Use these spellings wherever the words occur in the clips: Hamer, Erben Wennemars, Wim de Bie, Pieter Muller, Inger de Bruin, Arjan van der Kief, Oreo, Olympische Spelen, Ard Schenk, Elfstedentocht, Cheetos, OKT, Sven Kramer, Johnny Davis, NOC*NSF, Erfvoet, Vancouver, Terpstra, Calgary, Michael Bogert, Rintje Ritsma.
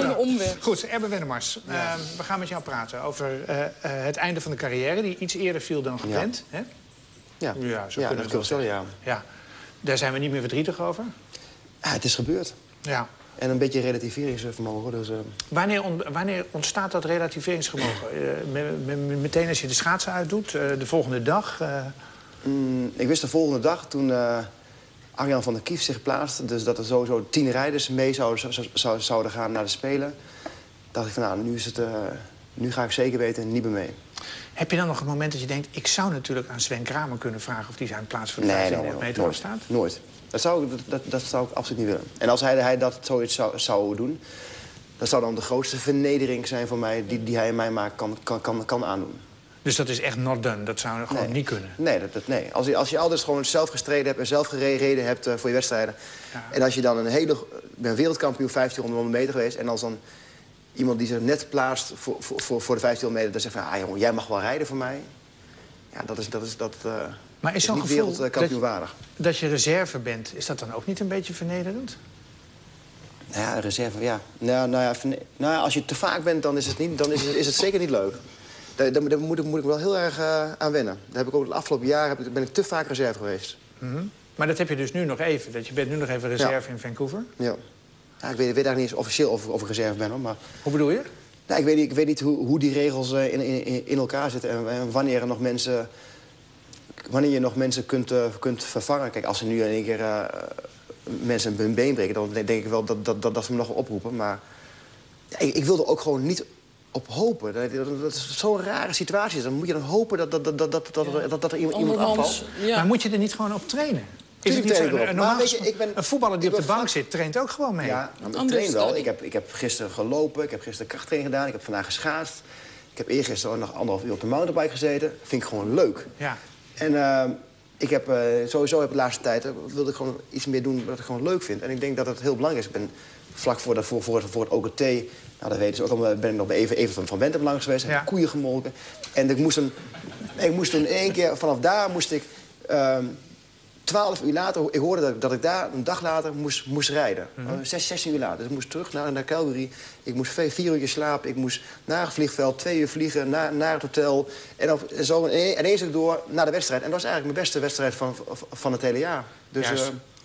kleine omweg. Goed, Erben Wennemars, we gaan met jou praten over het einde van de carrière... die iets eerder viel dan gepland. Ja, hè? Zo kunnen we dat zeggen. Daar zijn we niet meer verdrietig over? Ah, het is gebeurd. Ja. En een beetje relativeringsvermogen. Dus, wanneer ontstaat dat relativeringsvermogen? Meteen als je de schaatsen uitdoet, de volgende dag? Ik wist de volgende dag toen Arjan van der Kief zich plaatste... dus dat er sowieso 10 rijders mee zouden gaan naar de Spelen... dacht ik van, nou, nu ga ik zeker weten niet meer mee. Heb je dan nog een moment dat je denkt... ik zou natuurlijk aan Sven Kramer kunnen vragen... of die zijn plaats voor de 1500 meter staat? Nooit. Dat zou ik absoluut niet willen. En als hij dat zoiets zou doen... dat zou dan de grootste vernedering zijn voor mij... die hij in mij maar kan aandoen. Dus dat is echt not done? Dat zou gewoon niet kunnen? Nee, nee. Als je altijd gewoon zelf gestreden hebt... en zelf gereden hebt voor je wedstrijden... en als je dan ben wereldkampioen 1500 meter geweest... en als dan iemand die zich net plaatst voor de 1500 meter... dan zegt van, ah jongen, jij mag wel rijden voor mij. Ja, maar is zo'n gevoel dat je reserve bent, is dat dan ook niet een beetje vernederend? Ja, reserve, ja. Als je te vaak bent, dan is het zeker niet leuk. Daar moet ik wel heel erg aan wennen. Daar heb ik ook de afgelopen jaren ben ik te vaak reserve geweest. Mm-hmm. Maar dat heb je dus nu nog even. Je bent nu nog even reserve in Vancouver? Ja. Ik weet eigenlijk niet eens officieel of ik reserve ben, hoor. Maar... Hoe bedoel je? Nou, ik weet niet hoe die regels in elkaar zitten en wanneer er nog mensen... Wanneer je nog mensen kunt vervangen... Kijk, als ze nu in één keer mensen hun been breken... dan denk ik wel dat ze me nog oproepen. Maar ja, ik wil er ook gewoon niet op hopen. Dat is zo'n rare situatie. Dan moet je dan hopen dat er iemand afvalt. Ja. Maar moet je er niet gewoon op trainen? Is het niet zo, een voetballer die op de bank zit, traint ook gewoon mee. Ja, ik train wel. Ik heb gisteren gelopen, ik heb gisteren krachttraining gedaan... ik heb vandaag geschaatst. Ik heb eergisteren nog 1,5 uur op de mountainbike gezeten. Vind ik gewoon leuk. Ja. En ik heb sowieso de laatste tijd wilde ik gewoon iets meer doen wat ik gewoon leuk vind. En ik denk dat het heel belangrijk is. Ik ben vlak voor het OKT, dat weten ze ook allemaal, ben ik nog bij even van Bentham langs geweest. Heb koeien gemolken. En ik moest toen in één keer, vanaf daar moest ik 12 uur later, ik hoorde dat ik daar een dag later moest rijden. 16 uur later. Dus ik moest terug naar Calgary. Ik moest 4 uur slapen. Ik moest naar het vliegveld, 2 uur vliegen, naar het hotel. En zo ineens ook door naar de wedstrijd. En dat was eigenlijk mijn beste wedstrijd van het hele jaar. Dus,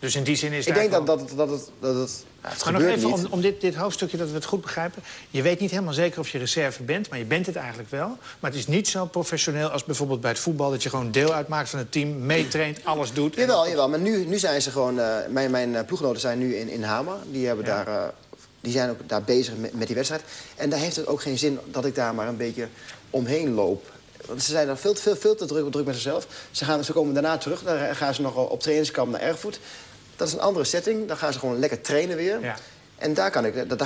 dus in die zin is het. Ik denk dat het. Het maar nog even niet. Om dit hoofdstukje, dat we het goed begrijpen. Je weet niet helemaal zeker of je reserve bent, maar je bent het eigenlijk wel. Maar het is niet zo professioneel als bijvoorbeeld bij het voetbal... dat je gewoon deel uitmaakt van het team, meetraint, alles doet. Jawel. Maar nu zijn ze gewoon... Mijn ploeggenoten zijn nu in Hamer. Die zijn ook daar bezig met die wedstrijd. En daar heeft het ook geen zin dat ik daar maar een beetje omheen loop. Want ze zijn daar veel te druk met zichzelf. Ze komen daarna terug, dan gaan ze nog op trainingskamp naar Erfvoet. Dat is een andere setting. Dan gaan ze gewoon lekker trainen weer. Ja. En daar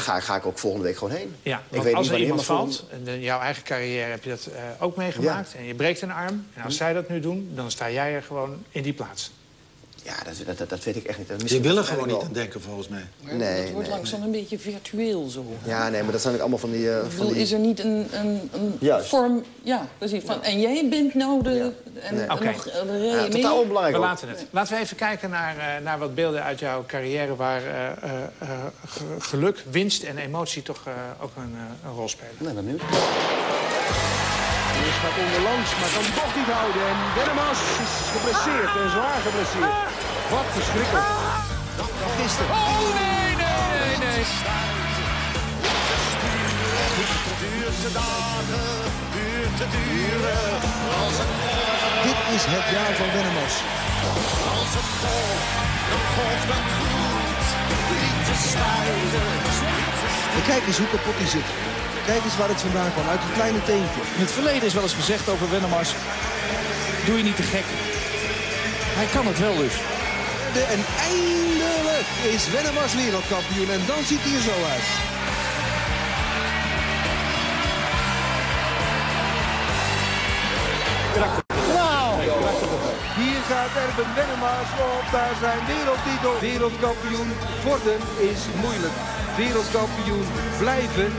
ga ik ook volgende week gewoon heen. Ja, ik weet als niet er iemand valt, jouw eigen carrière heb je dat ook meegemaakt. Ja. En je breekt een arm. En als zij dat nu doen, dan sta jij er gewoon in die plaats. Ja, dat weet ik echt niet. Misschien die willen gewoon niet aan denken, volgens mij. Nee, het wordt langzaam een beetje virtueel zo. Ja, nee, maar dat zijn ook allemaal van die... Is er niet een vorm... Ja, precies. Van, en jij bent nou de... Totaal onbelangrijk. Laten we even kijken naar wat beelden uit jouw carrière... waar geluk, winst en emotie toch ook een rol spelen. Nee, dat nu. Eerst gaat onderlangs, maar kan het toch niet houden. En Wennemars is geblesseerd en zwaar geblesseerd. Wat verschrikkelijk. Oh, nee. Duurt de dagen, duurt te duren. Dit is het jaar van Wennemars. Als het golft, dan golft het goed. Niet te stijgen. En kijk eens hoe kapot hij zit. Kijk eens waar het vandaan kwam, uit een kleine teentje. In het verleden is wel eens gezegd over Wennemars, doe je niet te gek. Hij kan het wel dus. En eindelijk is Wennemars wereldkampioen en dan ziet hij er zo uit. Nou, hier gaat Erben Wennemars op naar zijn wereldtitel. Wereldkampioen worden is moeilijk. Wereldkampioen blijven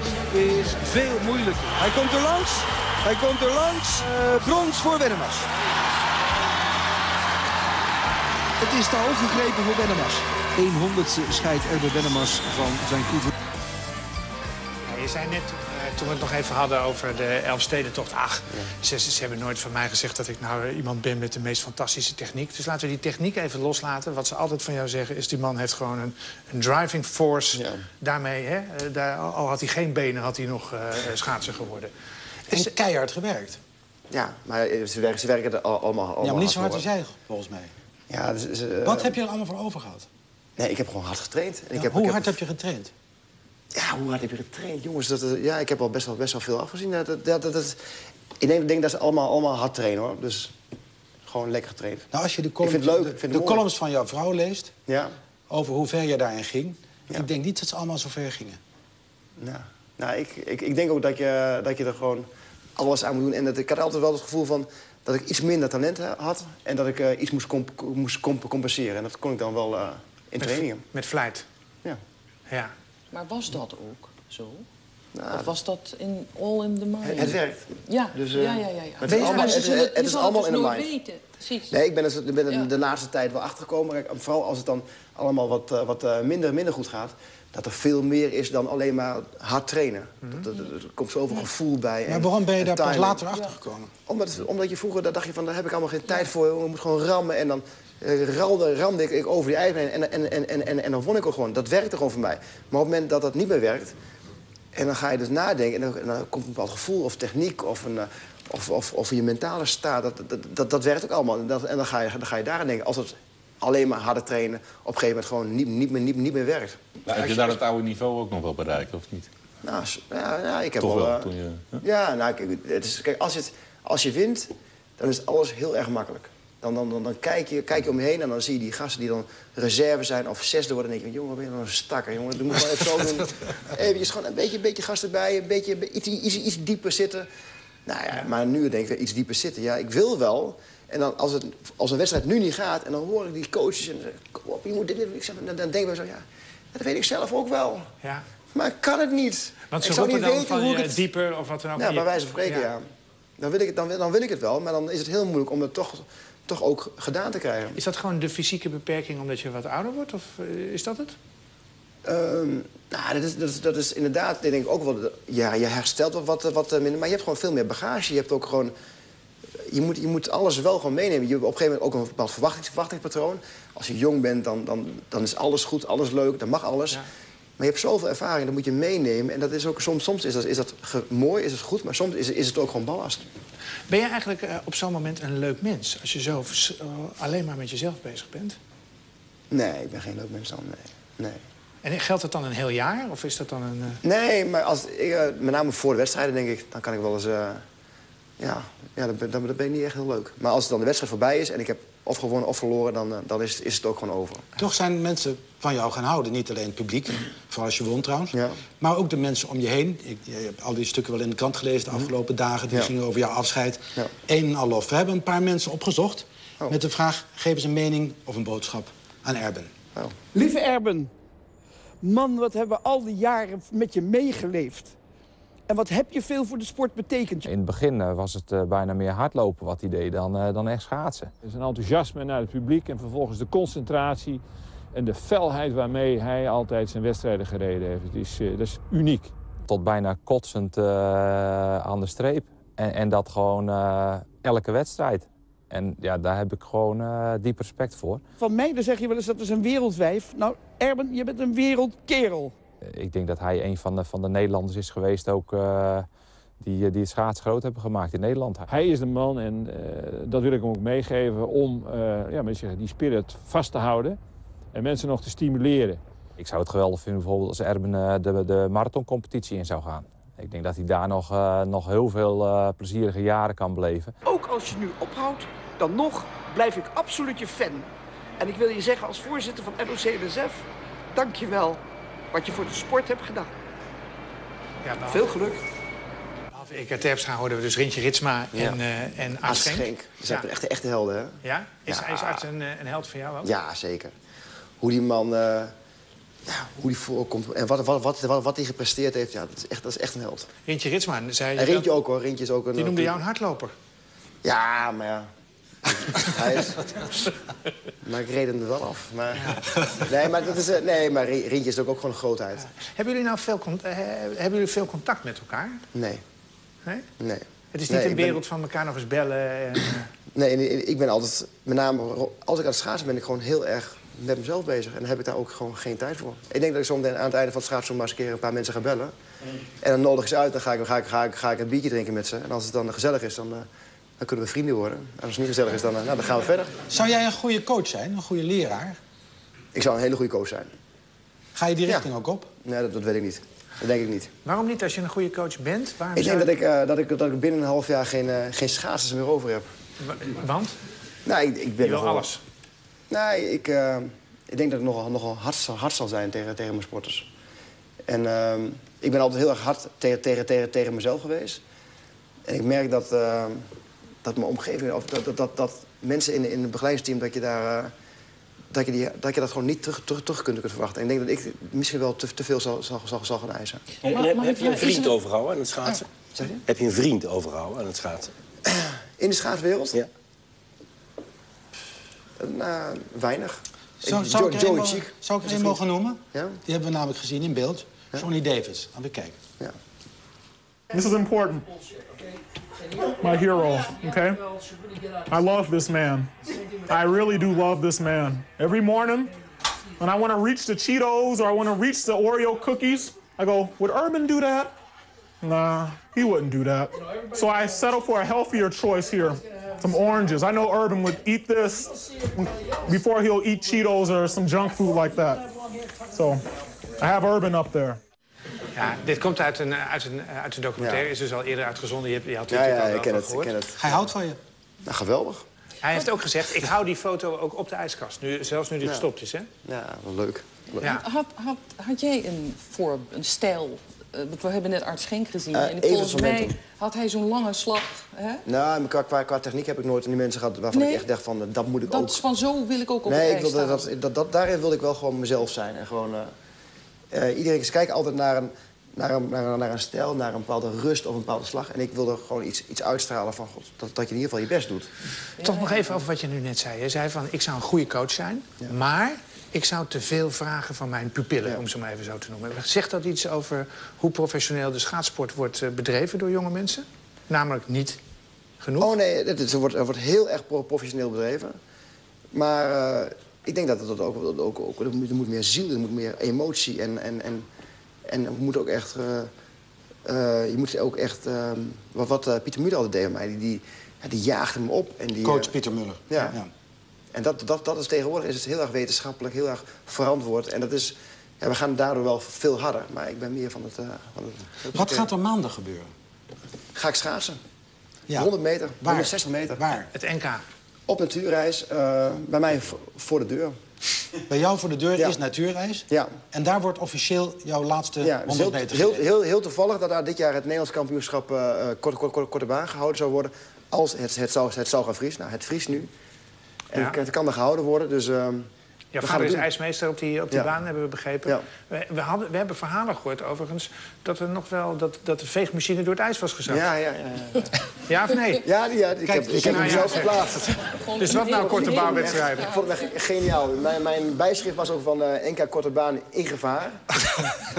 is veel moeilijker. Hij komt er langs. Brons voor Wennemars. Het is te hoog gegrepen voor Wennemars. 100ste scheidt Erben Wennemars van Vancouver. je zei net, toen we het nog even hadden over de Elfstedentocht. Ach, ze hebben nooit van mij gezegd dat ik nou iemand ben met de meest fantastische techniek. Dus laten we die techniek even loslaten. Wat ze altijd van jou zeggen is, die man heeft gewoon een driving force. Ja. Daarmee, hè, al had hij geen benen, had hij nog schaatser geworden. En is keihard gewerkt. Ja, maar ze werken er allemaal ja, maar niet zo hard als jij, volgens mij. Ja, dus, wat heb je er allemaal voor over gehad? Nee, ik heb gewoon hard getraind. En ja, hoe hard heb je getraind? Ja, hoe hard heb je getraind? Jongens, ja, ik heb al best wel veel afgezien. Ik denk dat ze allemaal hard trainen, hoor. Dus gewoon lekker getraind. Nou, als je de columns van jouw vrouw leest... Ja. Over hoe ver je daarin ging... Ja. Ik denk niet dat ze allemaal zo ver gingen. Ja. Nou, ik denk ook dat je er gewoon alles aan moet doen. En ik had altijd wel het gevoel van... dat ik iets minder talent had en dat ik iets moest compenseren. En dat kon ik dan wel in trainingen. Met vlijt? Ja. Ja. Maar was dat ook zo? Nou, of was dat all in the mind? Het werkt. Ja, dus, het is allemaal, het is allemaal in de mind. Weten. Precies. Nee, ik ben de laatste tijd wel achtergekomen. Maar vooral als het dan allemaal wat minder goed gaat... dat er veel meer is dan alleen maar hard trainen. Er komt zoveel gevoel bij. Maar waarom ben je daar pas later achter gekomen? Omdat je vroeger dacht je van, daar heb ik allemaal geen tijd voor. Ik moet gewoon rammen en dan ramde ik over die eigen en dan won ik ook gewoon. Dat werkte gewoon voor mij. Maar op het moment dat dat niet meer werkt... en dan ga je dus nadenken en dan komt een bepaald gevoel of techniek... of je mentale staat, dat werkt ook allemaal. En dan ga je daaraan denken. Als het alleen maar harder trainen op een gegeven moment gewoon niet meer werkt. Nou, heb je daar het oude niveau ook nog wel bereikt, of niet? Nou, ik heb toch wel toen je... Ja, nou, kijk, als je wint, dan is alles heel erg makkelijk. Dan kijk je om je heen en dan zie je die gasten die dan reserve zijn of zesde worden. En denk je, jongen, ben je dan een stakker, jongen. Dat moet wel even zo doen. Eventjes gewoon een beetje gasten erbij, iets dieper zitten. Nou ja, maar nu denk ik, iets dieper zitten. Ja, ik wil wel... En dan als een wedstrijd nu niet gaat, en dan hoor ik die coaches en dan zeggen, kom op, je moet dit doen. Dan denken we zo, ja, dat weet ik zelf ook wel. Ja. Maar ik kan het niet. Want ze roepen dan van je dieper of wat dan ook. Ja, bij wijze van spreken, ja. Dan wil ik het wel, maar dan is het heel moeilijk om het toch ook gedaan te krijgen. Is dat gewoon de fysieke beperking omdat je wat ouder wordt, of is dat het? Nou, dat is inderdaad, denk ik ook wel, ja, je herstelt wat minder, maar je hebt gewoon veel meer bagage. Je hebt ook gewoon... Je moet alles wel gewoon meenemen. Je hebt op een gegeven moment ook een bepaald verwachtingspatroon. Als je jong bent, dan is alles goed, alles leuk, dan mag alles. Ja. Maar je hebt zoveel ervaring, dat moet je meenemen. En dat is ook, soms is dat mooi, is het goed, maar soms is het ook gewoon ballast. Ben je eigenlijk op zo'n moment een leuk mens? Als je zo alleen maar met jezelf bezig bent? Nee, ik ben geen leuk mens dan, nee. En geldt dat dan een heel jaar? Of is dat dan een... Nee, maar met name voor de wedstrijden, denk ik, dan kan ik wel eens... Ja, dan ben je niet echt heel leuk. Maar als het dan de wedstrijd voorbij is en ik heb of gewonnen of verloren... dan is het ook gewoon over. Toch zijn mensen van jou gaan houden. Niet alleen het publiek, vooral als je won trouwens. Ja. Maar ook de mensen om je heen. Je hebt al die stukken wel in de krant gelezen de afgelopen dagen. Die gingen over jouw afscheid. Ja. Een en al lof. We hebben een paar mensen opgezocht met de vraag... geef eens een mening of een boodschap aan Erben. Oh. Lieve Erben, man, wat hebben we al die jaren met je meegeleefd. En wat heb je veel voor de sport betekend? In het begin was het bijna meer hardlopen wat hij deed dan echt schaatsen. Het is een enthousiasme naar het publiek en vervolgens de concentratie... en de felheid waarmee hij altijd zijn wedstrijden gereden heeft. Dat is uniek. Tot bijna kotsend aan de streep. En dat gewoon elke wedstrijd. En ja, daar heb ik gewoon diep respect voor. Van mij dan zeg je wel eens dat is een wereldwijf. Nou, Erben, je bent een wereldkerel. Ik denk dat hij een van de Nederlanders is geweest ook, die het schaats groot hebben gemaakt in Nederland. Hij is de man en dat wil ik hem ook meegeven om die spirit vast te houden en mensen nog te stimuleren. Ik zou het geweldig vinden bijvoorbeeld als Erben de marathoncompetitie in zou gaan. Ik denk dat hij daar nog heel veel plezierige jaren kan beleven. Ook als je nu ophoudt, dan nog blijf ik absoluut je fan. En ik wil je zeggen als voorzitter van NOC*NSF, dank je wel. Wat je voor de sport hebt gedaan. Ja, veel geluk. Ik uit Terpstra hoorden we dus Rintje Ritsma en Ard Schenk. Dat zijn echte helden, hè? Ja? Hij is Ard een held van jou ook? Ja, zeker. Hoe die man hoe die voorkomt en wat hij gepresteerd heeft, ja, dat is echt een held. Rintje Ritsma, zei je... En Rintje ook, hoor. Rintje is ook een... Die noemde jou een hardloper. Ja, maar ja. Hij is... Maar ik reed hem er wel af. Maar... Nee, maar, maar Rintje is ook gewoon een grootheid. Ja. Hebben jullie nou veel, veel contact met elkaar? Nee. Nee? Nee. Het is niet een wereld van elkaar nog eens bellen? En... Nee, ik ben altijd... Met name als ik aan het schaatsen ben, ik gewoon heel erg met mezelf bezig. En dan heb ik daar ook gewoon geen tijd voor. Ik denk dat ik zometeen aan het einde van het schaatsen maar eens een keer een paar mensen ga bellen. En dan nodig is uit, dan ga ik een biertje drinken met ze. En als het dan gezellig is, dan kunnen we vrienden worden. En als het niet gezellig is, dan gaan we verder. Zou jij een goede coach zijn, een goede leraar? Ik zou een hele goede coach zijn. Ga je die richting ook op? Nee, dat weet ik niet. Dat denk ik niet. Waarom niet? Als je een goede coach bent? Ik denk dat ik binnen een half jaar geen schaatsers meer over heb. Want? Nou, ik ben je wil alles? Nee, ik denk dat ik nogal hard zal zijn tegen mijn sporters. En ik ben altijd heel erg hard tegen mezelf geweest. En ik merk dat mijn omgeving, of dat mensen in het begeleidingsteam... dat je dat gewoon niet terug kunt verwachten. En ik denk dat ik misschien wel te veel zal gaan eisen. Heb je een vriend overgehouden aan het schaatsen? Heb je een vriend overgehouden aan het schaatsen? In de schaatswereld? Ja. Weinig. Zou ik er een mogen noemen? Ja? Die hebben we namelijk gezien in beeld. Ja? Johnny Davis. Laten we kijken. Ja. This is important. My hero, okay? I love this man. I really do love this man. Every morning, when I want to reach the Cheetos or I want to reach the Oreo cookies, I go, would Erben do that? Nah, he wouldn't do that. So I settle for a healthier choice here. Some oranges. I know Erben would eat this before he'll eat Cheetos or some junk food like that. So I have Erben up there. Ja, dit komt uit een documentaire, is dus al eerder uitgezonden. Je had ik ken het. Hij houdt van je. Nou, geweldig. Hij heeft ook gezegd, ik hou die foto ook op de ijskast. Zelfs nu die gestopt is, hè? Ja, wel leuk. Ja. Had jij een stijl? We hebben net Ard Schenk gezien. En volgens mij had hij zo'n lange slag. Hè? Nou, qua techniek heb ik nooit aan die mensen gehad waarvan ik echt dacht van, dat moet ik ook. Van zo wil ik ook op de ijs staan. Daarin wilde ik wel gewoon mezelf zijn. En gewoon... iedereen kijkt altijd naar een stijl, naar een bepaalde rust of een bepaalde slag. En ik wilde gewoon iets uitstralen van God, dat je in ieder geval je best doet. Ja. Toch nog even over wat je nu net zei. Je zei van, ik zou een goede coach zijn, maar ik zou te veel vragen van mijn pupillen, om ze maar even zo te noemen. Zegt dat iets over hoe professioneel de schaatsport wordt bedreven door jonge mensen? Namelijk niet genoeg? Oh nee, het wordt heel erg professioneel bedreven. Maar... ik denk dat er moet meer ziel, er moet meer emotie en je moet ook echt wat Pieter Muller altijd deed aan mij, die jaagde hem op. En die, coach Pieter Muller. Ja. En dat is tegenwoordig is het heel erg wetenschappelijk, heel erg verantwoord. En dat is, we gaan daardoor wel veel harder, maar ik ben meer van het... Wat gaat er maandag gebeuren? Ga ik schaatsen. Ja. 100 meter, 160 meter. Waar? Het NK. Op natuurreis, bij mij voor de deur. Bij jou voor de deur is natuurreis? Ja. En daar wordt officieel jouw laatste 100 meter gereden. Heel toevallig dat daar dit jaar het Nederlands kampioenschap korte baan gehouden zou worden. Als het zou gaan vriezen. Nou, het vriest nu. En het kan er gehouden worden, dus... Ja, vader is ijsmeester op die baan, hebben we begrepen. Ja. We hebben verhalen gehoord, overigens, dat er nog wel dat de veegmachine door het ijs was gezakt. Ja. Ja of nee? Ja, ik heb hem zelf geplaatst. Dus wat nou korte baanwedstrijden? Ik vond het geniaal. Mijn bijschrift was ook van NK korte baan in gevaar.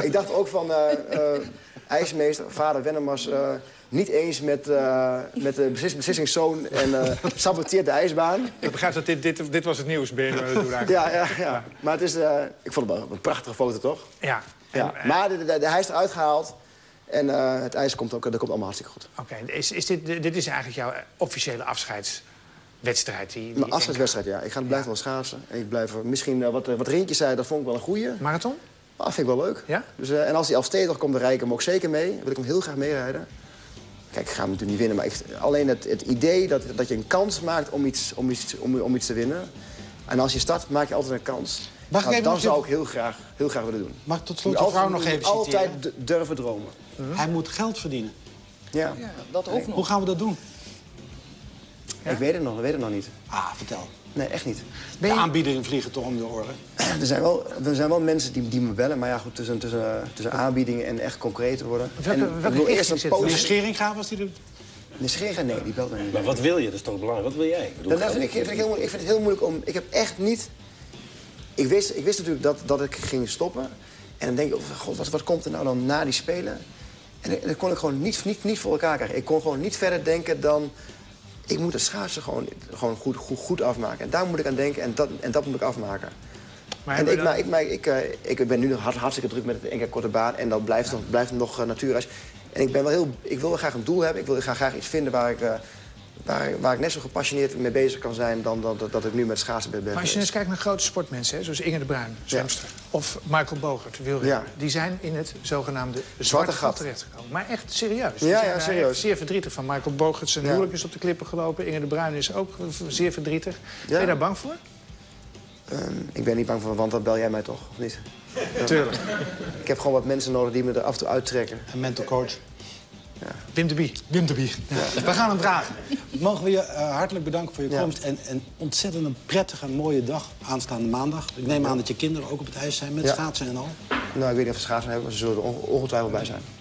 Ik dacht ook van ijsmeester, vader Wennemars... niet eens met de beslissingszoon en saboteert de ijsbaan. Ik begrijp dat dit was het nieuws binnen eigenlijk. Ja. Maar het is, ik vond het wel een prachtige foto, toch? Ja. Maar hij is eruit gehaald en het ijs komt allemaal hartstikke goed. Oké, dit is eigenlijk jouw officiële afscheidswedstrijd? Mijn afscheidswedstrijd, ja. Ik blijf wel schaatsen. Ik blijf misschien wat Rintje zei, dat vond ik wel een goeie. Marathon? Dat vind ik wel leuk. Ja? Dus, en als die Elfstedentocht komt, dan rijd ik hem ook zeker mee. Wil ik hem heel graag meerijden. Kijk, ik ga hem natuurlijk niet winnen, maar alleen het idee dat je een kans maakt om iets te winnen. En als je start, maak je altijd een kans. Dat zou ik heel graag willen doen. Mag ik tot slot de vrouw nog even citeren? Altijd durven dromen. Hij moet geld verdienen. Ja, dat ook nog. Hoe gaan we dat doen? Ja? Ik weet het nog niet. Ah, vertel. Nee, echt niet. De aanbiedingen vliegen toch om de oren? Er zijn wel mensen die me bellen, maar ja goed, tussen aanbiedingen en echt concreet worden. Welke richting zit? Postering... De scheringa was die er... Dus geen gaan, nee, die belt me niet. Maar wat wil je? Dat is toch belangrijk? Wat wil jij? Ik vind het heel moeilijk om... Ik heb echt niet... Ik wist natuurlijk dat ik ging stoppen. En dan denk ik, oh, god, wat komt er nou dan na die Spelen? En dat kon ik gewoon niet voor elkaar krijgen. Ik kon gewoon niet verder denken dan... Ik moet het schaatsen gewoon goed afmaken. En daar moet ik aan denken en dat moet ik afmaken. Ik ben nu nog hartstikke druk met het NK Korte Baan. En dat blijft nog natuurreis. En ik wil wel graag een doel hebben. Ik wil graag iets vinden waar ik net zo gepassioneerd mee bezig kan zijn... dan dat ik nu met schaatsen ben. Maar als je eens kijkt naar grote sportmensen, hè, zoals Inger de Bruin, zwemster... of Michael Bogert, wielrenner, die zijn in het zogenaamde zwarte gat terechtgekomen. Maar echt serieus. Ja, serieus. Zeer verdrietig van Michael Bogert. Zijn huwelijk is op de klippen gelopen. Inger de Bruin is ook zeer verdrietig. Ja. Ben je daar bang voor? Ik ben niet bang voor, want dan bel jij mij toch, of niet? Tuurlijk. Ik heb gewoon wat mensen nodig die me er af en toe uittrekken. Een mental coach. Ja. Wim de Bie. Ja. We gaan hem vragen. Mogen we je hartelijk bedanken voor je komst. En een ontzettend prettige en mooie dag aanstaande maandag. Ik neem aan dat je kinderen ook op het ijs zijn met schaatsen en al. Nou, ik weet niet of ze schaatsen hebben, maar ze zullen er ongetwijfeld bij zijn.